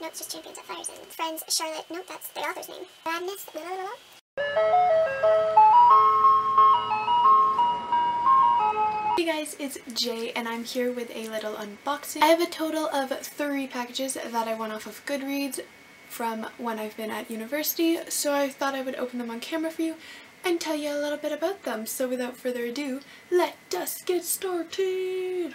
No, it's just Champions at Fire's End. Friends, Charlotte, no, that's the author's name. Madness, blah, blah, blah. Hey guys, it's Jay, and I'm here with a little unboxing. I have a total of 3 packages that I won off of Goodreads from when I've been at university, so I thought I would open them on camera for you and tell you a little bit about them. So without further ado, let us get started!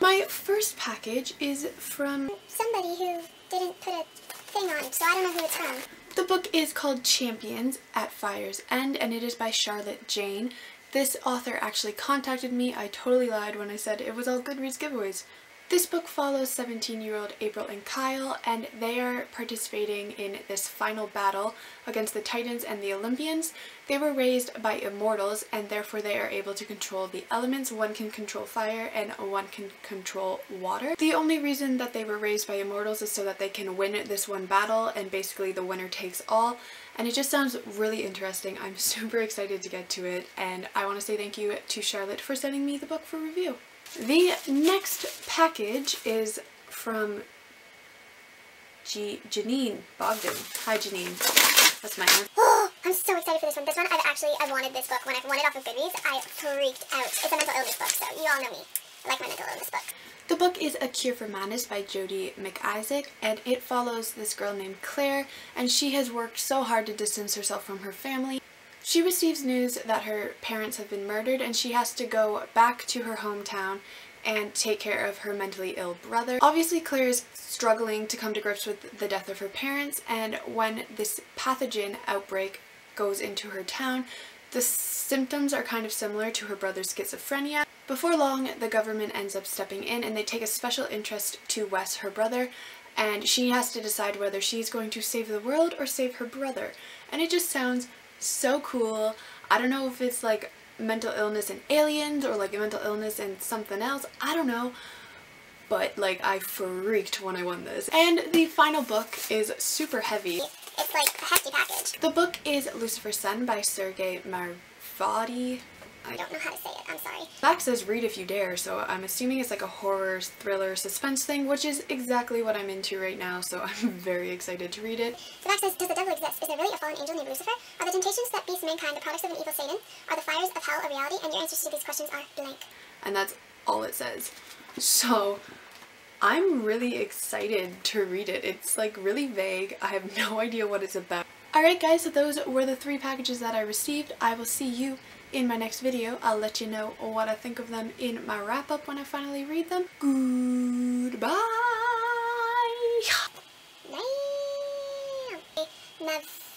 My first package is from somebody who didn't put a thing on, so I don't know who it's from. The book is called Champions at Fire's End, and it is by Charlotte Jain. This author actually contacted me. I totally lied when I said it was all Goodreads giveaways. This book follows 17-year-old April and Kyle, and they are participating in this final battle against the Titans and the Olympians. They were raised by immortals, and therefore they are able to control the elements. One can control fire, and one can control water. The only reason that they were raised by immortals is so that they can win this one battle, and basically the winner takes all. And it just sounds really interesting. I'm super excited to get to it, and I want to say thank you to Charlotte for sending me the book for review. The next package is from Janine Bogdan. Hi Janine, that's my name. Oh, I'm so excited for this one. This one, I've wanted this book. When I've wanted off of Goodreads, I freaked out. It's a mental illness book, so you all know me. I like my mental illness book. The book is A Cure for Madness by Jodi McIsaac, and it follows this girl named Claire, and she has worked so hard to distance herself from her family. She receives news that her parents have been murdered, and she has to go back to her hometown and take care of her mentally ill brother. Obviously, Claire is struggling to come to grips with the death of her parents, and when this pathogen outbreak goes into her town, the symptoms are kind of similar to her brother's schizophrenia. Before long, the government ends up stepping in, and they take a special interest to Wes, her brother, and she has to decide whether she's going to save the world or save her brother. And it just sounds so cool. I don't know if it's like mental illness and aliens or like a mental illness and something else, I don't know, but like I freaked when I won this. And the final book is super heavy. It's like a hefty package. The book is Lucifer's Sun by Sergey Marvati. I don't know how to say it, I'm sorry. Black says read if you dare, so I'm assuming it's like a horror, thriller, suspense thing, which is exactly what I'm into right now, so I'm very excited to read it. So Black says, does the devil exist? Is there really a fallen angel named Lucifer? Are the temptations that beast mankind the products of an evil Satan? Are the fires of hell a reality? And your answers to these questions are blank. And that's all it says. So I'm really excited to read it. It's like really vague. I have no idea what it's about. Alright guys, so those were the 3 packages that I received. I will see you in my next video. I'll let you know what I think of them in my wrap-up when I finally read them. Goodbye! Damn.